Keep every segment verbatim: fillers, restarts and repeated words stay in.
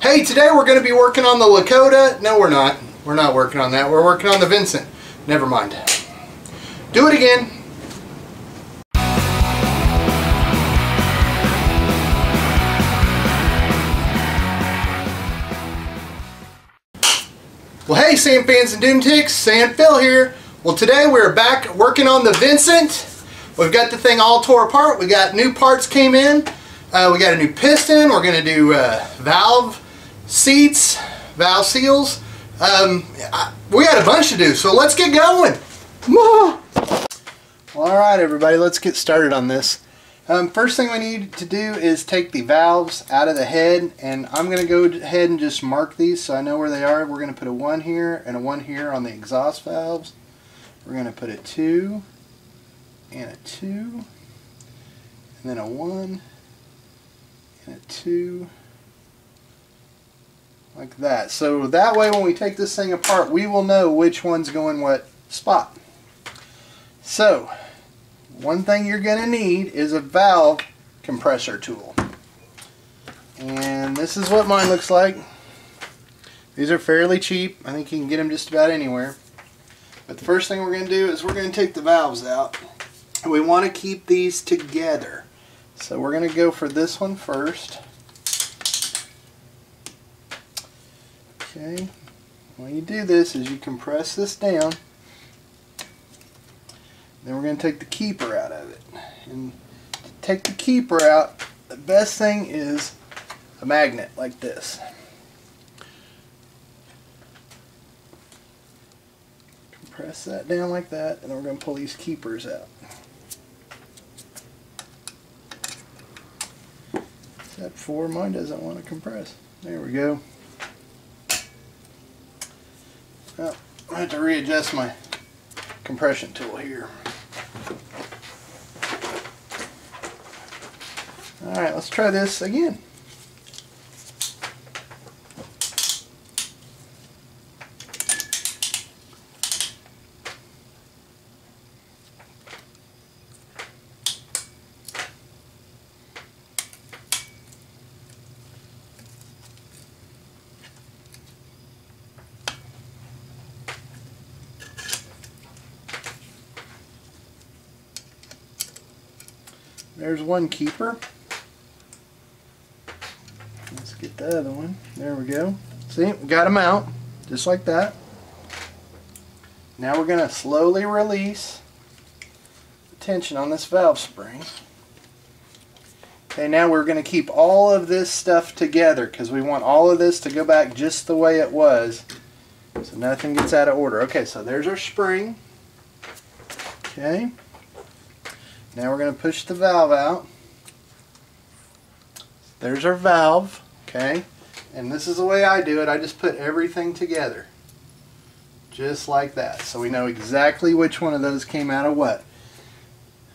Hey, today we're going to be working on the Lakota. No, we're not. We're not working on that. We're working on the Vincent. Never mind. Do it again. Well, hey, Sam fans and Doomticks. Sam Phil here. Well, today we're back working on the Vincent. We've got the thing all tore apart. We got new parts came in. Uh, we got a new piston. We're going to do uh, valve seats, valve seals. Um, I, we got a bunch to do, so let's get going. Well, alright everybody, let's get started on this. Um, first thing we need to do is take the valves out of the head, and I'm going to go ahead and just mark these so I know where they are. We're going to put a one here and a one here on the exhaust valves. We're going to put a two and a two, and then a one. And a two, like that. So that way when we take this thing apart, we will know which one's going what spot. So one thing you're going to need is a valve compressor tool. And this is what mine looks like. These are fairly cheap. I think you can get them just about anywhere. But the first thing we're going to do is we're going to take the valves out. And we want to keep these together. So we're going to go for this one first. Okay, when you do this is you compress this down, then we're going to take the keeper out of it. And to take the keeper out, the best thing is a magnet like this. Compress that down like that, and then we're going to pull these keepers out. Step four, mine doesn't want to compress. There we go. Oh, I have to readjust my compression tool here. Alright, let's try this again. There's one keeper. Let's get the other one. There we go. See, we got them out just like that. Now we're going to slowly release the tension on this valve spring. Okay, now we're going to keep all of this stuff together because we want all of this to go back just the way it was so nothing gets out of order. Okay, so there's our spring. Okay. Now we're going to push the valve out. There's our valve, okay? And this is the way I do it. I just put everything together. Just like that. So we know exactly which one of those came out of what.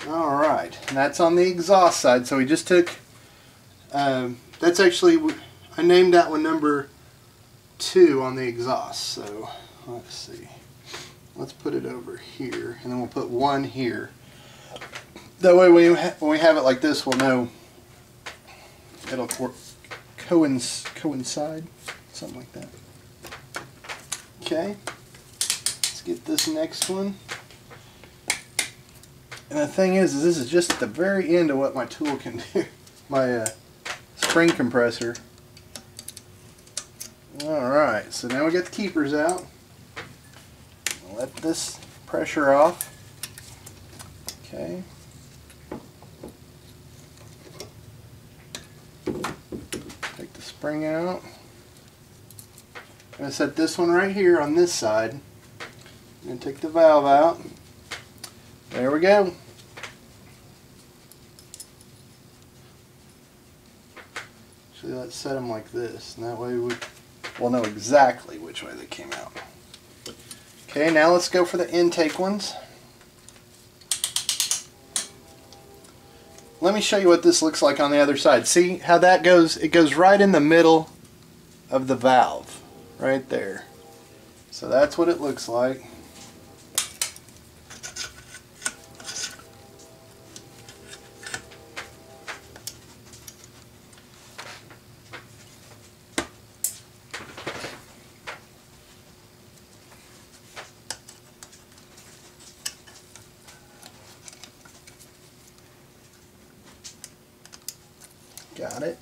Alright, that's on the exhaust side. So we just took, um, that's actually, I named that one number two on the exhaust. So let's see. Let's put it over here, and then we'll put one here. That way we ha when we have it like this, we'll know it'll co coincide, something like that. Okay, let's get this next one. And the thing is, is this is just at the very end of what my tool can do, my uh, spring compressor. Alright, so now we got the keepers out. Let this pressure off. Okay. Take the spring out. I'm going to set this one right here on this side. I'm going to take the valve out. There we go. Actually, let's set them like this, and that way we will know exactly which way they came out. Okay, now let's go for the intake ones. Let me show you what this looks like on the other side. See how that goes? It goes right in the middle of the valve, right there. So that's what it looks like. Got it.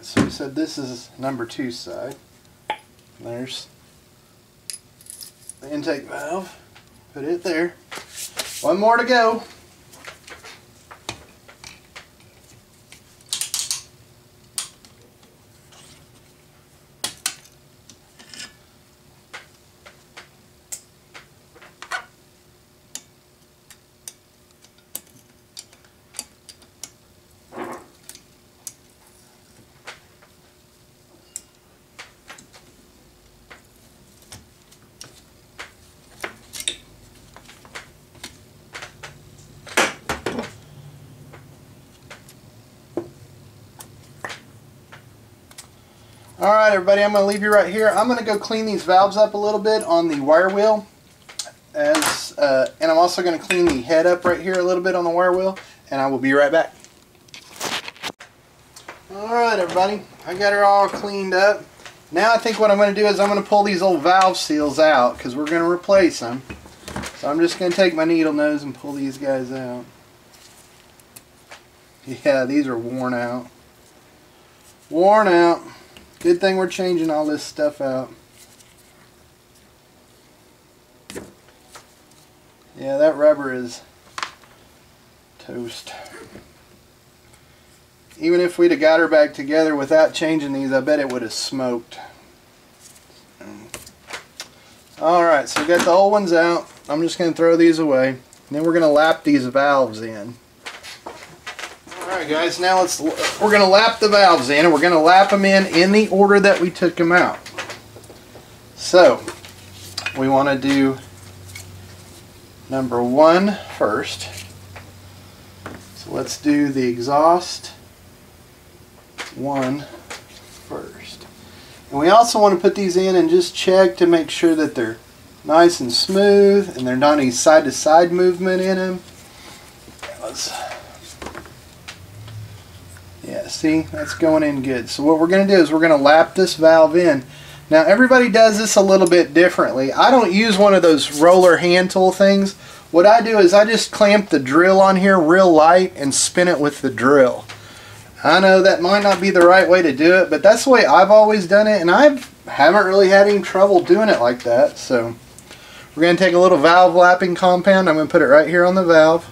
So we said this is number two side. There's the intake valve. Put it there. One more to go. Alright everybody, I'm going to leave you right here. I'm going to go clean these valves up a little bit on the wire wheel. As, uh, and I'm also going to clean the head up right here a little bit on the wire wheel. And I will be right back. Alright everybody, I got her all cleaned up. Now I think what I'm going to do is I'm going to pull these old valve seals out because we're going to replace them. So I'm just going to take my needle nose and pull these guys out. Yeah, these are worn out. Worn out. Good thing we're changing all this stuff out. Yeah, that rubber is toast. Even if we'd have got her back together without changing these, I bet it would have smoked. Alright, so we got the old ones out. I'm just going to throw these away. And then we're going to lap these valves in. Alright guys, now let's, we're going to lap the valves in, and we're going to lap them in in the order that we took them out. So, we want to do number one first. So let's do the exhaust one first. And we also want to put these in and just check to make sure that they're nice and smooth, and there's not any side-to-side movement in them. Let's... Yeah, see, that's going in good. So what we're going to do is we're going to lap this valve in. Now everybody does this a little bit differently. I don't use one of those roller hand tool things. What I do is I just clamp the drill on here real light and spin it with the drill. I know that might not be the right way to do it, but that's the way I've always done it, and I haven't really had any trouble doing it like that. So we're going to take a little valve lapping compound. I'm going to put it right here on the valve.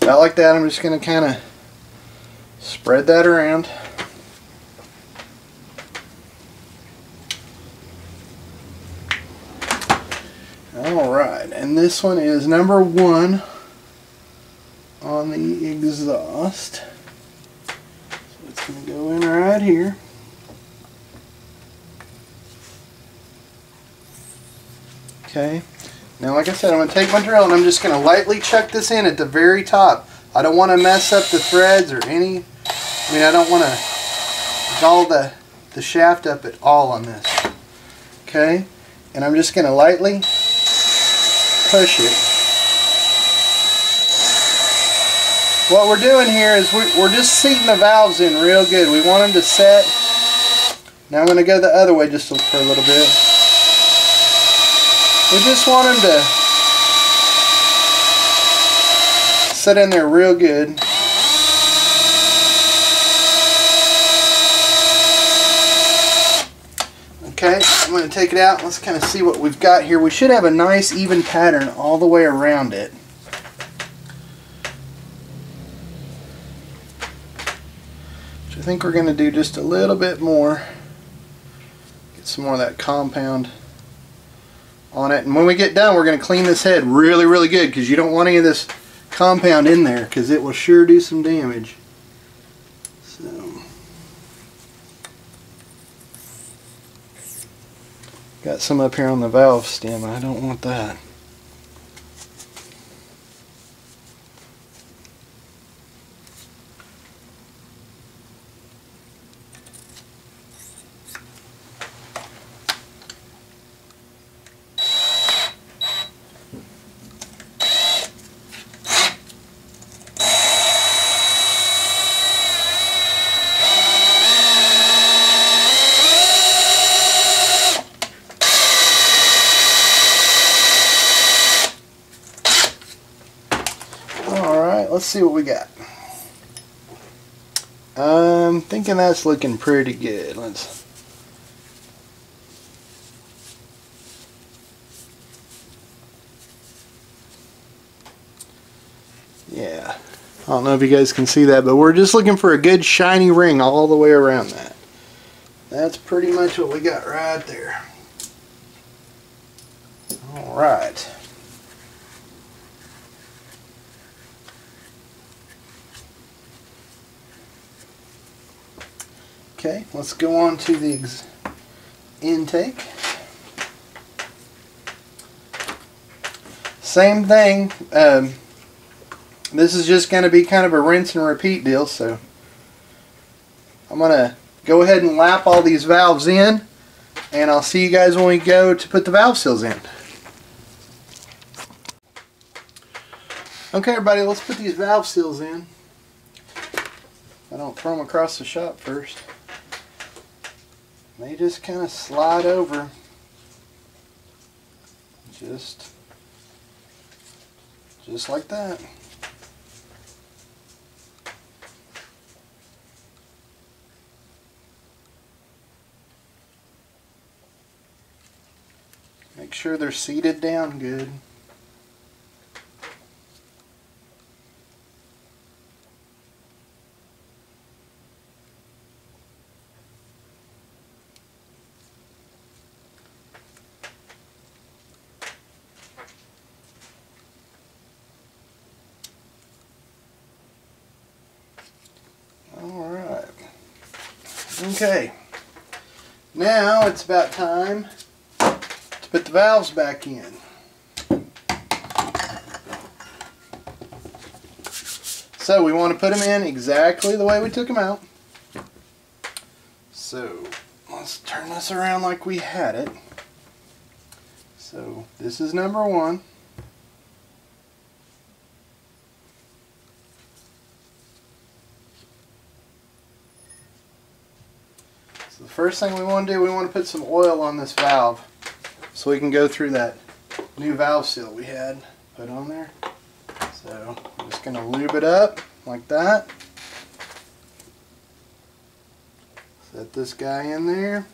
About like that. I'm just going to kind of spread that around. Alright, and this one is number one on the exhaust. So it's going to go in right here. Okay, now like I said, I'm going to take my drill and I'm just going to lightly chuck this in at the very top. I don't want to mess up the threads or any, I mean I don't want to doll the, the shaft up at all on this. Okay, and I'm just going to lightly push it. What we're doing here is we, we're just seating the valves in real good. We want them to set. Now I'm going to go the other way just for a little bit. We just want them to set in there real good. Okay, I'm going to take it out. Let's kind of see what we've got here. We should have a nice even pattern all the way around it. Which I think we're going to do just a little bit more. Get some more of that compound on it. And when we get done, we're going to clean this head really, really good, because you don't want any of this compound in there, because it will sure do some damage. So, got some up here on the valve stem. I don't want that. see what we got. I'm thinking that's looking pretty good. Let's yeah, I don't know if you guys can see that, but we're just looking for a good shiny ring all the way around that. That's pretty much what we got right there. Alright. Okay, let's go on to the intake. Same thing. Um, this is just going to be kind of a rinse and repeat deal, so I'm going to go ahead and lap all these valves in, and I'll see you guys when we go to put the valve seals in. Okay, everybody, let's put these valve seals in. I don't throw them across the shop first. They just kind of slide over. Just, just like that. Make sure they're seated down good. Alright. Okay. Now it's about time to put the valves back in. So we want to put them in exactly the way we took them out. So let's turn this around like we had it. So this is number one. So the first thing we want to do, we want to put some oil on this valve. So we can go through that new valve seal we had put on there. So I'm just going to lube it up like that. Set this guy in there.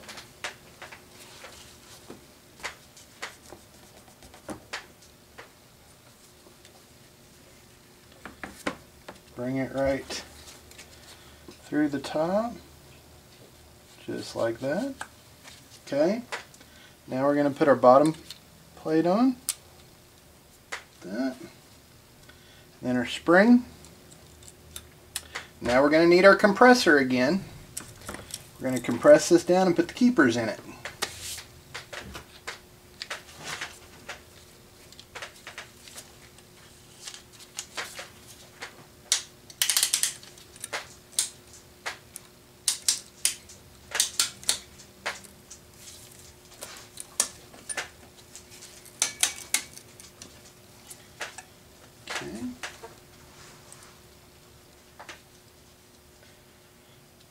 Bring it right through the top, just like that. Okay. Now we're going to put our bottom plate on, like that, and then our spring. Now we're going to need our compressor again. We're going to compress this down and put the keepers in it.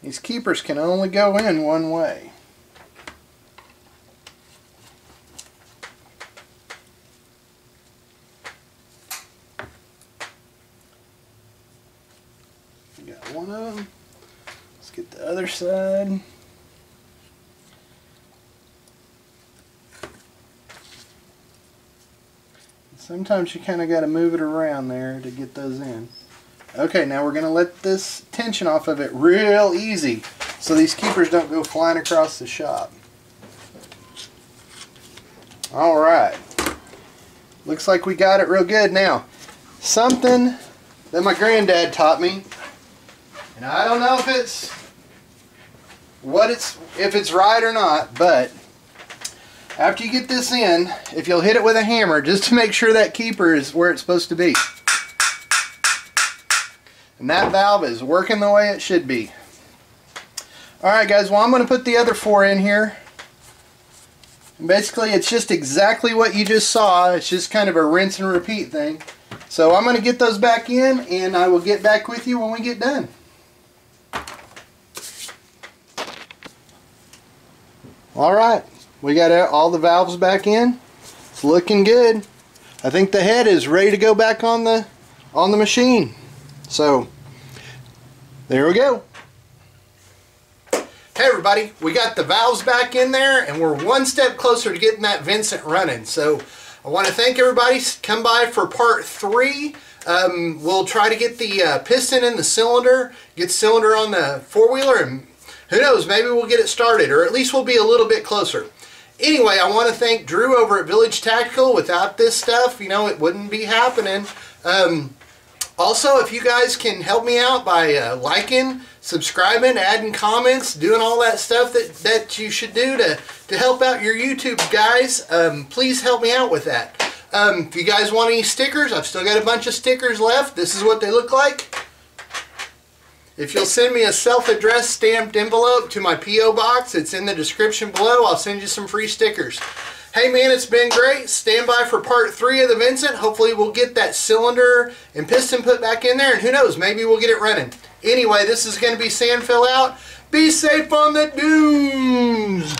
These keepers can only go in one way. We got one of them. Let's get the other side. Sometimes you kind of got to move it around there to get those in. Okay, now we're going to let this tension off of it real easy so these keepers don't go flying across the shop. Alright, looks like we got it real good. Now, something that my granddad taught me, and I don't know if it's what it's if it's right or not, but after you get this in, if you'll hit it with a hammer just to make sure that keeper is where it's supposed to be. And that valve is working the way it should be. Alright guys, well I'm going to put the other four in here. And basically it's just exactly what you just saw. It's just kind of a rinse and repeat thing. So I'm going to get those back in and I will get back with you when we get done. Alright, we got all the valves back in. It's looking good. I think the head is ready to go back on the on the machine. So there we go. Hey everybody, we got the valves back in there and we're one step closer to getting that Vincent running. So I want to thank everybody. Come by for part three. Um, we'll try to get the uh, piston in the cylinder, get cylinder on the four-wheeler, and who knows, maybe we'll get it started, or at least we'll be a little bit closer. Anyway, I want to thank Drew over at Village Tactical. Without this stuff, you know, it wouldn't be happening. Um, also, if you guys can help me out by uh, liking, subscribing, adding comments, doing all that stuff that, that you should do to, to help out your YouTube guys, um, please help me out with that. Um, if you guys want any stickers, I've still got a bunch of stickers left. This is what they look like. If you'll send me a self-addressed stamped envelope to my P O box, it's in the description below. I'll send you some free stickers. Hey man, it's been great. Stand by for part three of the Vincent. Hopefully we'll get that cylinder and piston put back in there, and who knows, maybe we'll get it running. Anyway, this is going to be Sam Phil out. Be safe on the dunes.